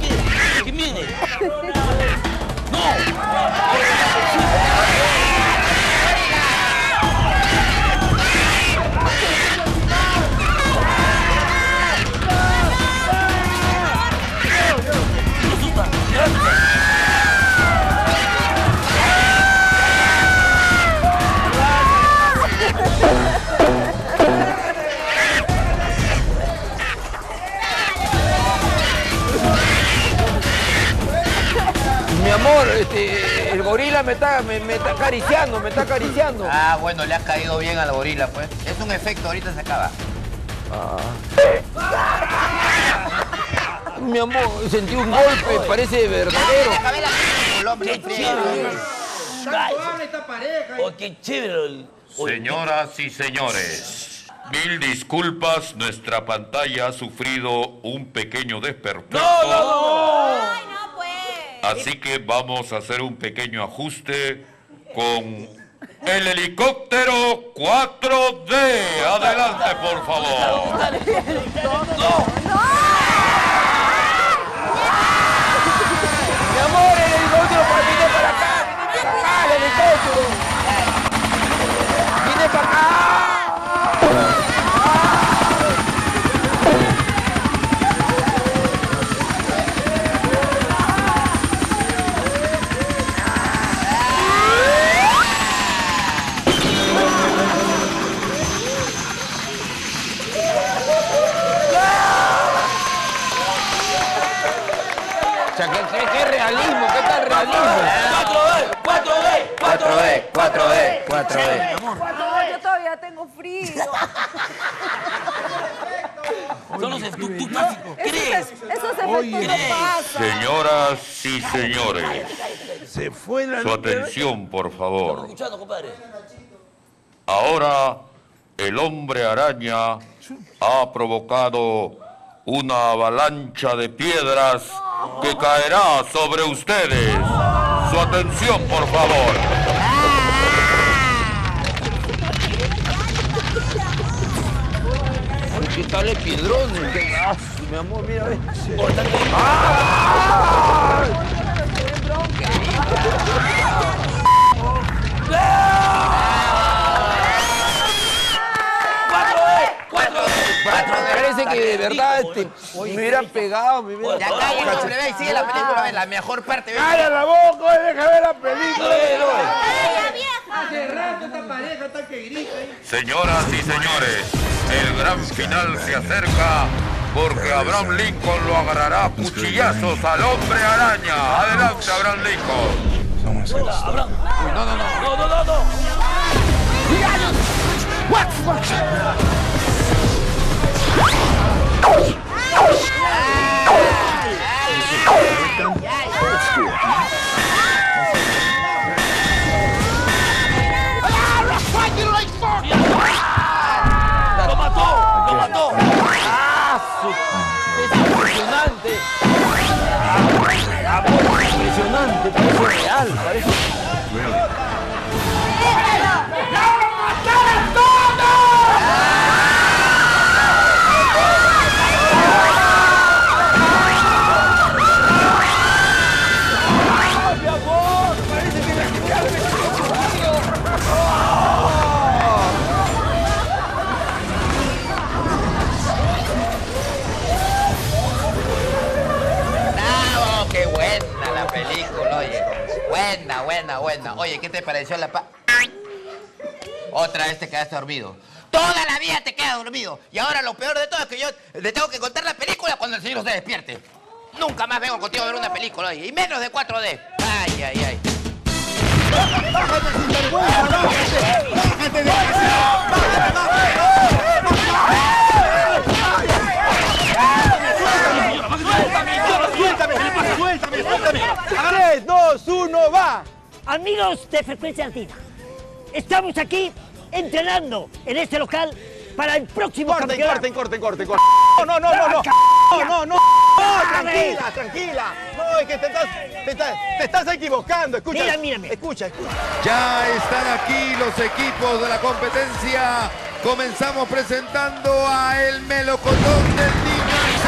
qué? ¿Qué viene? ¡No! El gorila me está acariciando. Ah, bueno, le has caído bien al gorila, pues. Es un efecto, ahorita se acaba. Ah. Mi amor, sentí un golpe, parece verdadero. ¡Qué chévere! ¡Esta pareja! ¡Oh, qué chévere! Señoras y señores, mil disculpas, nuestra pantalla ha sufrido un pequeño desperfecto. ¡No! Así que vamos a hacer un pequeño ajuste con el helicóptero 4D. Adelante, por favor. Mi amor, el helicóptero viene para acá. El helicóptero. Viene para acá. ¡4D! Yo todavía tengo frío. Son los efectos básicos. ¿Crees? Esos efectos no pasan. Señoras y señores, se fue la luz. Su atención, por favor. Estamos escuchando, compadre. Ahora, el hombre araña ha provocado una avalancha de piedras que caerá sobre ustedes. Su atención, por favor. Dale piedrones. Ah, mi amor, mira, ve. ¡Ah! Parece que de verdad me hubieran pegado. Me hubieran... Ya calla, hombre, ve, sigue la película, ve, la mejor parte. Ve. ¡Calla la boca, deja ver la película! ¡Ay, vieja! Hace rato esta pareja está que grita. Señoras y señores, el gran final se acerca porque Abraham Lincoln lo agarrará a cuchillazos al hombre araña. Adelante, Abraham Lincoln. No. Impresionante, parece real, parece... ¡No lo mataron todos! ¡Mi amor! Parece que la cara me ¡Bravo! ¡Qué bueno! Película, oye. Buena, buena, buena. Oye, ¿qué te pareció la pa...? Otra vez te quedaste dormido. Toda la vida te quedas dormido. Y ahora lo peor de todo es que yo le tengo que contar la película cuando el señor se despierte. Nunca más vengo contigo a ver una película, oye. Y menos de 4D. Ay, ay, ay. ¡Bájate, sinvergüenza! ¡Bájate! ¡Bájate de casa! ¡Bájate, Suéltame. 3, 2, 1, va. Amigos de Frecuencia Altina, estamos aquí entrenando en este local para el próximo campeonato. Corten. No. Tranquila. No, es que te estás equivocando. Escucha. Mírame. Escucha. Ya están aquí los equipos de la competencia. Comenzamos presentando a el Melocotón del Niños.